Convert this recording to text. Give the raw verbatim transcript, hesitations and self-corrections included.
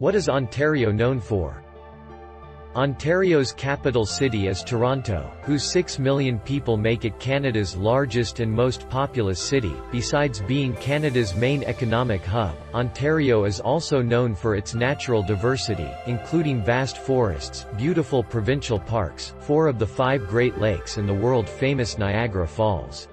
What is Ontario known for? Ontario's capital city is Toronto, whose six million people make it Canada's largest and most populous city. Besides being Canada's main economic hub, Ontario is also known for its natural diversity, including vast forests, beautiful provincial parks, four of the five Great Lakes and the world-famous Niagara Falls.